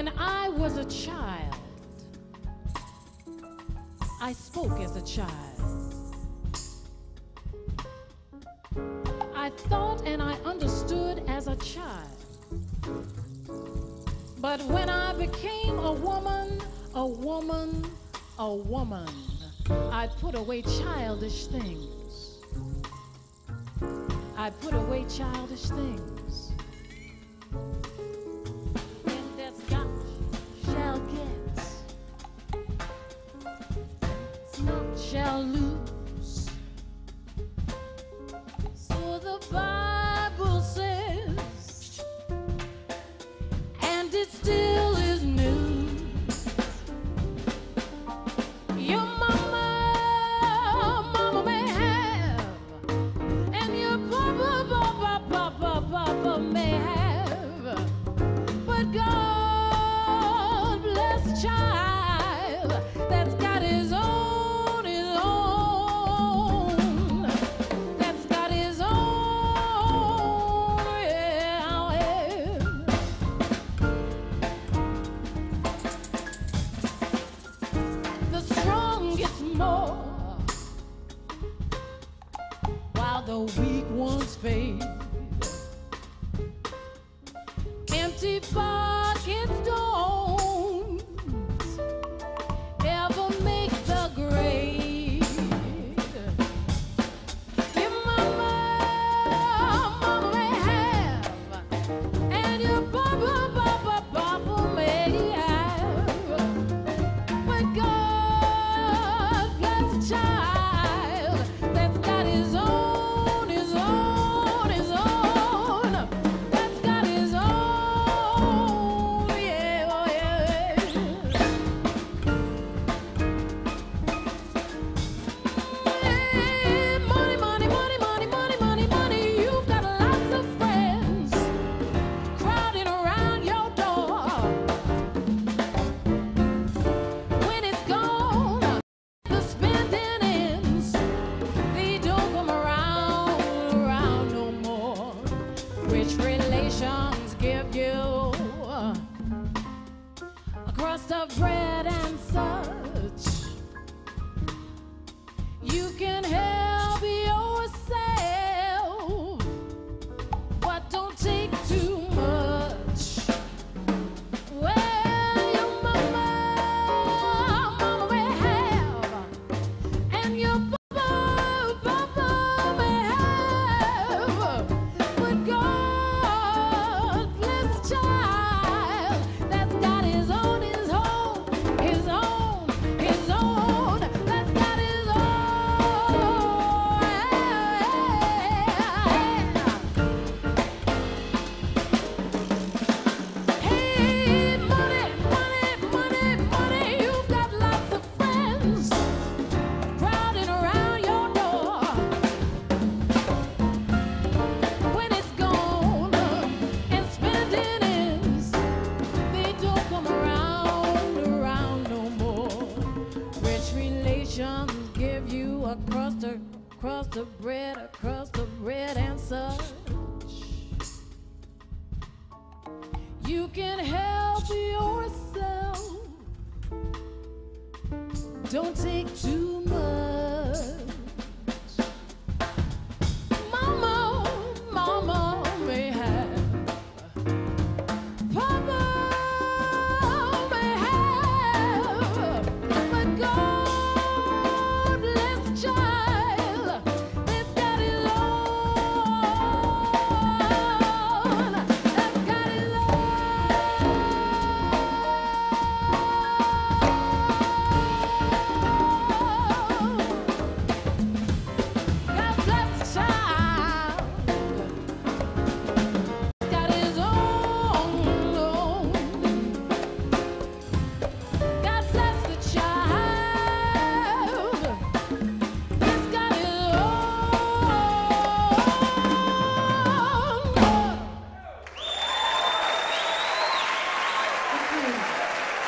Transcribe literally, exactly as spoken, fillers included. When I was a child, I spoke as a child. I thought and I understood as a child. But when I became a woman, a woman, a woman, I put away childish things. I put away childish things. When that's got shall get, not shall lose. So the Bible says, and it still is new. The weak ones fade. Empty pockets don't ever make the grave. Your mama, mama may have, and your papa, papa, papa may have, but God bless the child. Crust of bread and such. You can help yourself, but don't take too much. Well, your mama, mama may have, and your papa, papa may have, but God bless the child. Give you a crust of, crust of bread, a crust of bread and such. You can help yourself. Don't take too much.